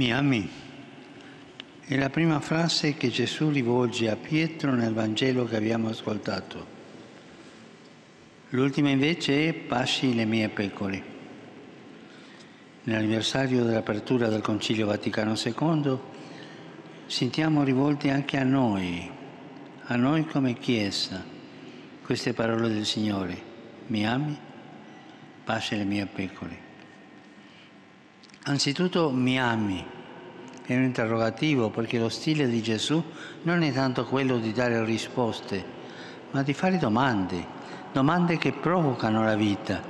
Mi ami? È la prima frase che Gesù rivolge a Pietro nel Vangelo che abbiamo ascoltato. L'ultima invece è pasci le mie pecore. Nell'anniversario dell'apertura del Concilio Vaticano II sentiamo rivolte anche a noi come Chiesa, queste parole del Signore. Mi ami? Pasci le mie pecore. Anzitutto mi ami, è un interrogativo perché lo stile di Gesù non è tanto quello di dare risposte, ma di fare domande che provocano la vita.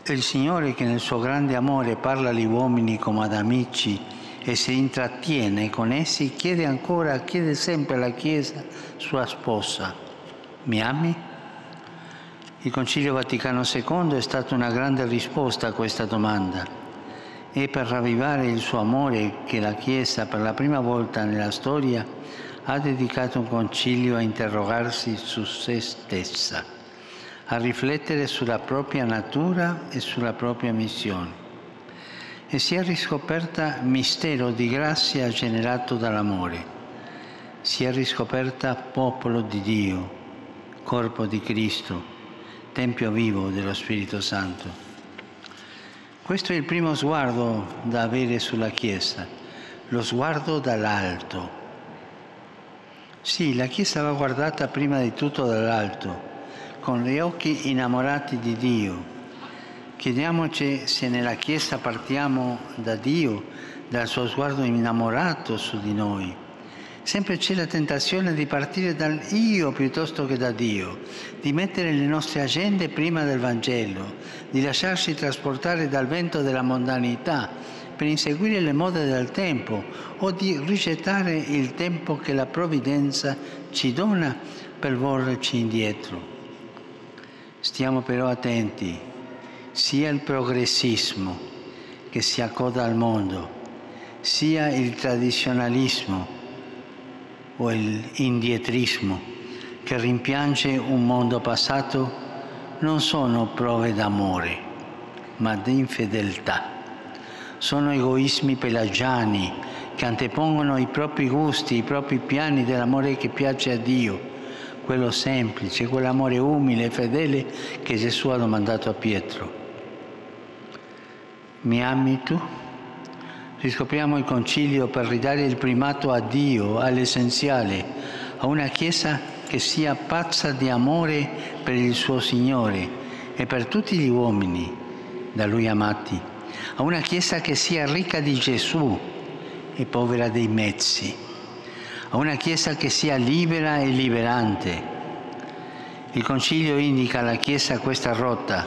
È il Signore che nel suo grande amore parla agli uomini come ad amici e si intrattiene con essi, chiede sempre alla Chiesa, sua sposa, mi ami? Il Concilio Vaticano II è stata una grande risposta a questa domanda. È per ravvivare il suo amore che la Chiesa, per la prima volta nella storia, ha dedicato un concilio a interrogarsi su se stessa, a riflettere sulla propria natura e sulla propria missione. E si è riscoperta mistero di grazia generato dall'amore. Si è riscoperta popolo di Dio, corpo di Cristo, tempio vivo dello Spirito Santo. Questo è il primo sguardo da avere sulla Chiesa, lo sguardo dall'alto. Sì, la Chiesa va guardata prima di tutto dall'alto, con gli occhi innamorati di Dio. Chiediamoci se nella Chiesa partiamo da Dio, dal suo sguardo innamorato su di noi. Sempre c'è la tentazione di partire dal io piuttosto che da Dio, di mettere le nostre agende prima del Vangelo, di lasciarsi trasportare dal vento della mondanità per inseguire le mode del tempo o di rigettare il tempo che la provvidenza ci dona per volgerci indietro. Stiamo però attenti sia al progressismo che si accoda al mondo, sia il tradizionalismo o l'indietrismo che rimpiange un mondo passato, non sono prove d'amore, ma di infedeltà. Sono egoismi pelagiani che antepongono i propri gusti, i propri piani dell'amore che piace a Dio, quello semplice, quell'amore umile e fedele che Gesù ha domandato a Pietro. Mi ami tu? Riscopriamo il Concilio per ridare il primato a Dio, all'essenziale, a una Chiesa che sia pazza di amore per il suo Signore e per tutti gli uomini da Lui amati, a una Chiesa che sia ricca di Gesù e povera dei mezzi, a una Chiesa che sia libera e liberante. Il Concilio indica alla Chiesa questa rotta,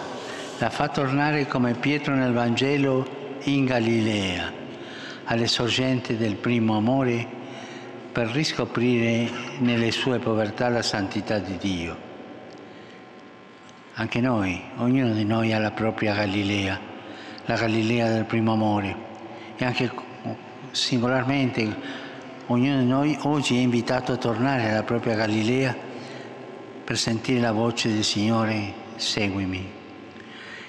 la fa tornare come Pietro nel Vangelo in Galilea, alle sorgenti del primo amore per riscoprire nelle sue povertà la santità di Dio. Anche noi, ognuno di noi ha la propria Galilea, la Galilea del primo amore, e anche singolarmente ognuno di noi oggi è invitato a tornare alla propria Galilea per sentire la voce del Signore, seguimi.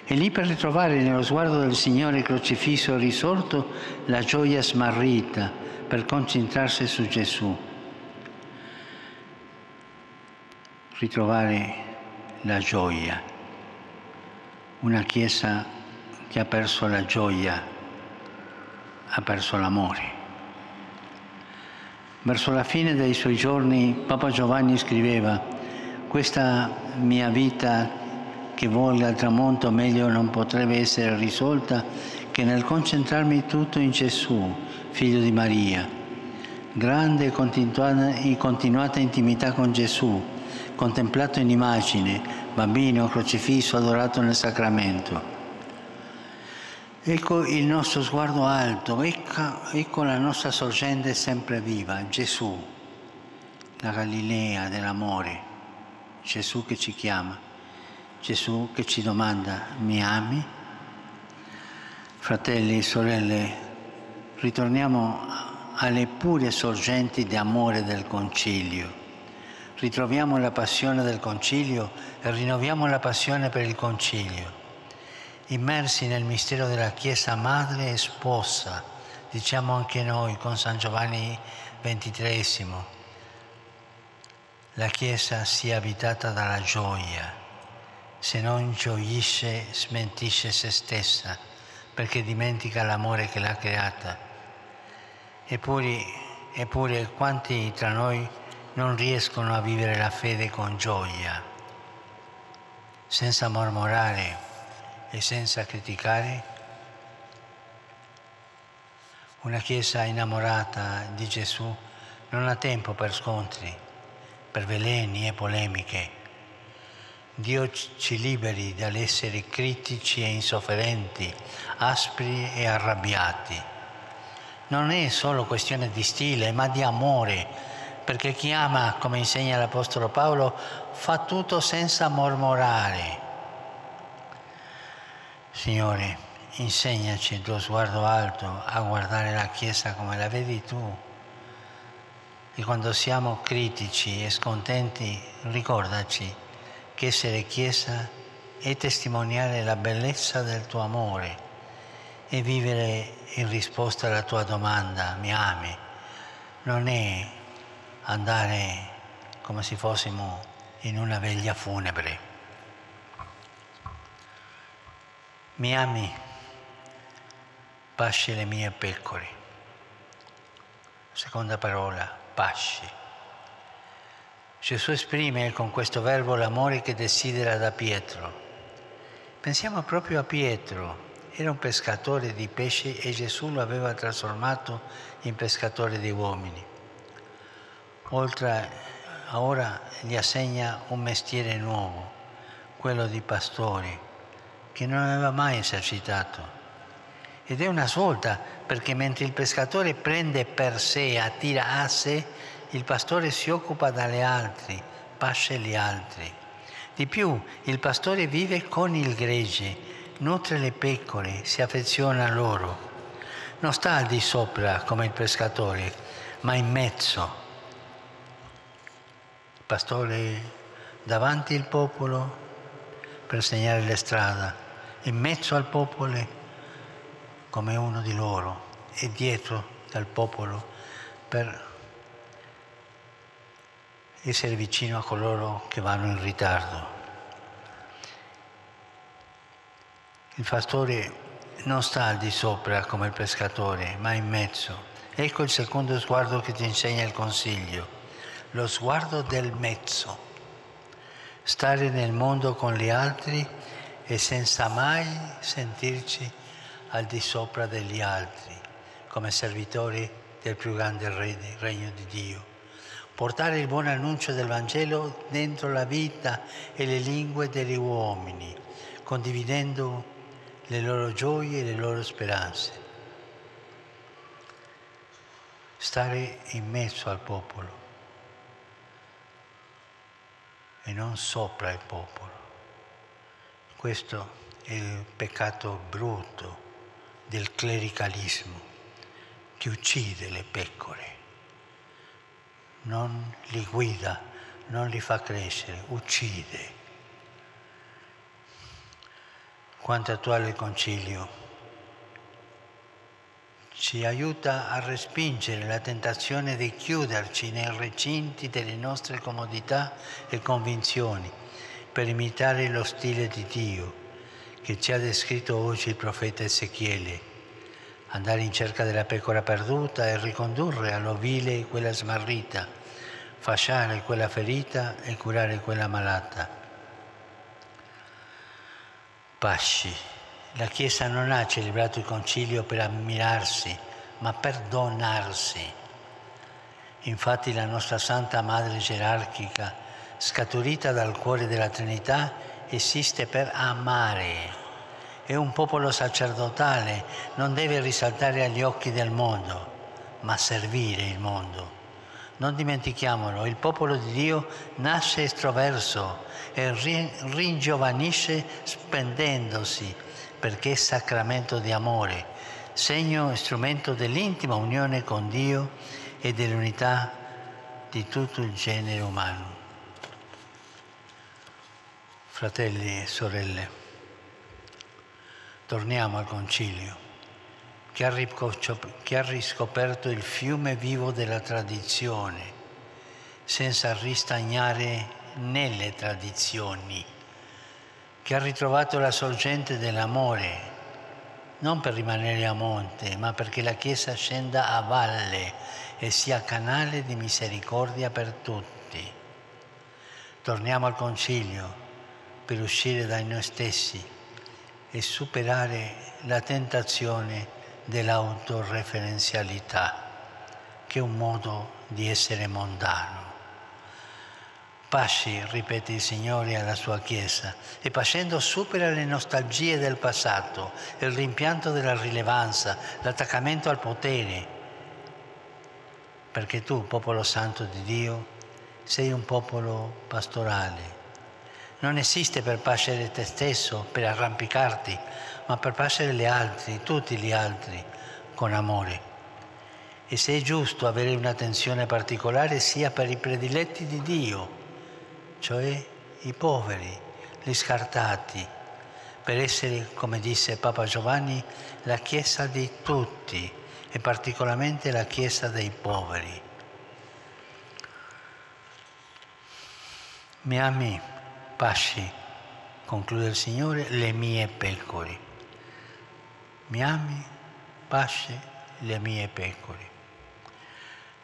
E lì per ritrovare nello sguardo del Signore crocifisso e risorto la gioia smarrita per concentrarsi su Gesù. Ritrovare la gioia. Una Chiesa che ha perso la gioia, ha perso l'amore. Verso la fine dei suoi giorni Papa Giovanni scriveva: questa mia vita che volge al tramonto meglio non potrebbe essere risolta che nel concentrarmi tutto in Gesù, figlio di Maria. Grande e continuata intimità con Gesù, contemplato in immagine, bambino, crocifisso, adorato nel sacramento. Ecco il nostro sguardo alto, ecco la nostra sorgente sempre viva, Gesù, la Galilea dell'amore, Gesù che ci chiama. Gesù che ci domanda, mi ami? Fratelli e sorelle, ritorniamo alle pure sorgenti di amore del Concilio. Ritroviamo la passione del Concilio e rinnoviamo la passione per il Concilio. Immersi nel mistero della Chiesa madre e sposa, diciamo anche noi con San Giovanni XXIII, la Chiesa sia abitata dalla gioia, se non gioisce smentisce se stessa, perché dimentica l'amore che l'ha creata. Eppure quanti tra noi non riescono a vivere la fede con gioia, senza mormorare e senza criticare? Una Chiesa innamorata di Gesù non ha tempo per scontri, per veleni e polemiche. Dio ci liberi dall'essere critici e insofferenti, aspri e arrabbiati. Non è solo questione di stile, ma di amore, perché chi ama, come insegna l'Apostolo Paolo, fa tutto senza mormorare. Signore, insegnaci il tuo sguardo alto a guardare la Chiesa come la vedi tu. E quando siamo critici e scontenti, ricordaci che essere Chiesa è testimoniare la bellezza del tuo amore e vivere in risposta alla tua domanda, mi ami. Non è andare come se fossimo in una veglia funebre. Mi ami. Pasci le mie pecore. Seconda parola, pasci. Gesù esprime con questo verbo l'amore che desidera da Pietro. Pensiamo proprio a Pietro. Era un pescatore di pesci e Gesù lo aveva trasformato in pescatore di uomini. Ora gli assegna un mestiere nuovo, quello di pastore, che non aveva mai esercitato. Ed è una svolta, perché mentre il pescatore prende per sé, attira a sé, il pastore si occupa degli altri, pasce gli altri. Di più, il pastore vive con il gregge, nutre le pecore, si affeziona a loro. Non sta al di sopra come il pescatore, ma in mezzo. Il pastore davanti al popolo per segnare la strada, in mezzo al popolo come uno di loro, e dietro dal popolo per essere vicino a coloro che vanno in ritardo. Il pastore non sta al di sopra come il pescatore, ma in mezzo. Ecco il secondo sguardo che ti insegna il Concilio, lo sguardo del mezzo. Stare nel mondo con gli altri e senza mai sentirci al di sopra degli altri, come servitori del più grande regno di Dio. Portare il buon annuncio del Vangelo dentro la vita e le lingue degli uomini, condividendo le loro gioie e le loro speranze. Stare in mezzo al popolo e non sopra il popolo. Questo è il peccato brutto del clericalismo, che uccide le pecore, non li guida, non li fa crescere, uccide. Quanto attuale Concilio ci aiuta a respingere la tentazione di chiuderci nei recinti delle nostre comodità e convinzioni per imitare lo stile di Dio che ci ha descritto oggi il profeta Ezechiele, andare in cerca della pecora perduta e ricondurre all'ovile quella smarrita, fasciare quella ferita e curare quella malata. Pasci. La Chiesa non ha celebrato il Concilio per ammirarsi, ma per donarsi. Infatti la nostra Santa Madre gerarchica, scaturita dal cuore della Trinità, esiste per amare. È un popolo sacerdotale, non deve risaltare agli occhi del mondo, ma servire il mondo. Non dimentichiamolo, il popolo di Dio nasce estroverso e ringiovanisce spendendosi, perché è sacramento di amore, segno e strumento dell'intima unione con Dio e dell'unità di tutto il genere umano. Fratelli e sorelle, torniamo al Concilio, che ha riscoperto il fiume vivo della tradizione, senza ristagnare nelle tradizioni, che ha ritrovato la sorgente dell'amore, non per rimanere a monte, ma perché la Chiesa scenda a valle e sia canale di misericordia per tutti. Torniamo al Concilio per uscire dai noi stessi e superare la tentazione dell'autoreferenzialità, che è un modo di essere mondano. Pasci, ripete il Signore alla sua Chiesa, e pascendo supera le nostalgie del passato, il rimpianto della rilevanza, l'attaccamento al potere, perché tu, popolo santo di Dio, sei un popolo pastorale. Non esiste per pascere te stesso, per arrampicarti, ma per pascere gli altri, tutti gli altri, con amore. E se è giusto avere un'attenzione particolare sia per i prediletti di Dio, cioè i poveri, gli scartati, per essere, come disse Papa Giovanni, la Chiesa di tutti e particolarmente la Chiesa dei poveri. Mi ami, pasci, conclude il Signore, le mie pecore. Mi ami, pasci, le mie pecore.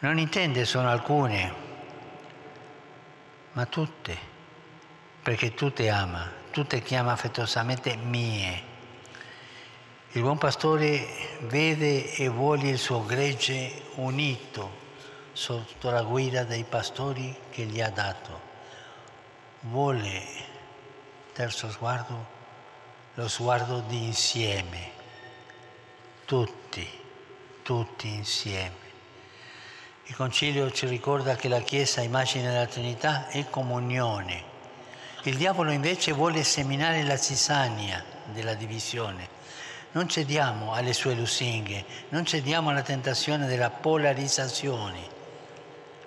Non intende sono alcune, ma tutte, perché tu te ama, tu te chiama affettuosamente mie. Il buon pastore vede e vuole il suo gregge unito sotto la guida dei pastori che gli ha dato. Vuole, terzo sguardo, lo sguardo di insieme, tutti insieme. Il Concilio ci ricorda che la Chiesa, immagine della Trinità, è comunione. Il diavolo invece vuole seminare la zizzania della divisione. Non cediamo alle sue lusinghe, non cediamo alla tentazione della polarizzazione.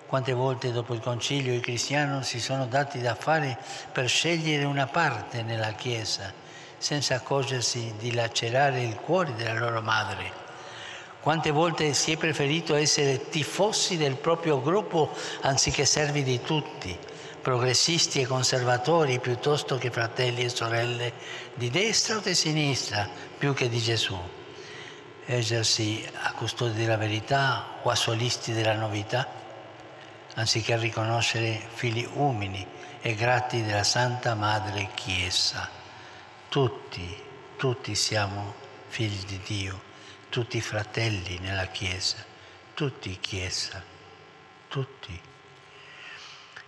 Quante volte dopo il Concilio i cristiani si sono dati da fare per scegliere una parte nella Chiesa, senza accorgersi di lacerare il cuore della loro madre. Quante volte si è preferito essere tifosi del proprio gruppo anziché servi di tutti, progressisti e conservatori piuttosto che fratelli e sorelle di destra o di sinistra, più che di Gesù. Ergersi a custodi della verità o a solisti della novità, anziché riconoscere figli umili e grati della Santa Madre Chiesa. Tutti siamo figli di Dio. Tutti i fratelli nella Chiesa, tutti Chiesa, tutti.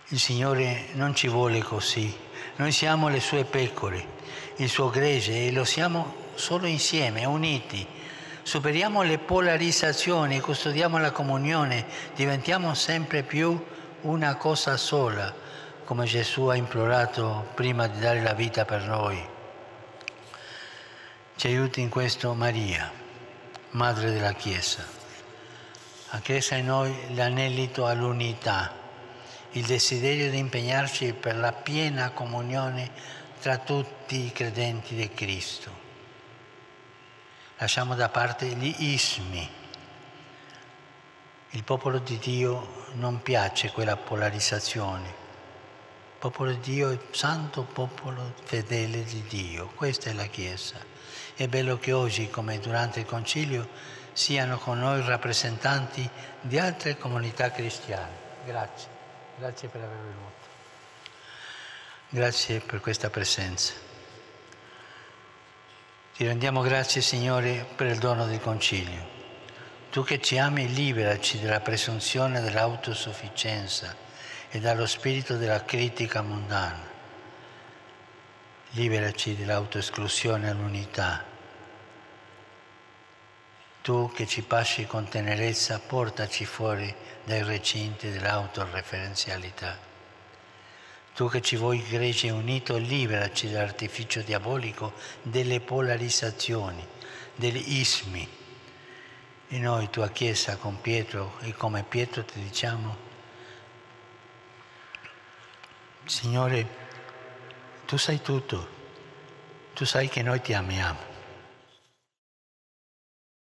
Il Signore non ci vuole così, noi siamo le sue pecore, il suo gregge, e lo siamo solo insieme, uniti. Superiamo le polarizzazioni, custodiamo la comunione, diventiamo sempre più una cosa sola, come Gesù ha implorato prima di dare la vita per noi. Ci aiuti in questo Maria, Madre della Chiesa. Ha creato in noi l'anelito all'unità, il desiderio di impegnarci per la piena comunione tra tutti i credenti di Cristo. Lasciamo da parte gli ismi. Il popolo di Dio non piace quella polarizzazione. Il popolo di Dio è il santo popolo fedele di Dio. Questa è la Chiesa. È bello che oggi, come durante il Concilio, siano con noi rappresentanti di altre comunità cristiane. Grazie per aver venuto. Grazie per questa presenza. Ti rendiamo grazie, Signore, per il dono del Concilio. Tu che ci ami, liberaci dalla presunzione dell'autosufficienza e dallo spirito della critica mondana. Liberaci dall'autoesclusione all'unità. Tu che ci pasci con tenerezza, portaci fuori dai recinti dell'autoreferenzialità. Tu che ci vuoi gregge unito, liberaci dall'artificio diabolico delle polarizzazioni, degli ismi. E noi, tua Chiesa, con Pietro e come Pietro ti diciamo: Signore, tu sai tutto, tu sai che noi ti amiamo.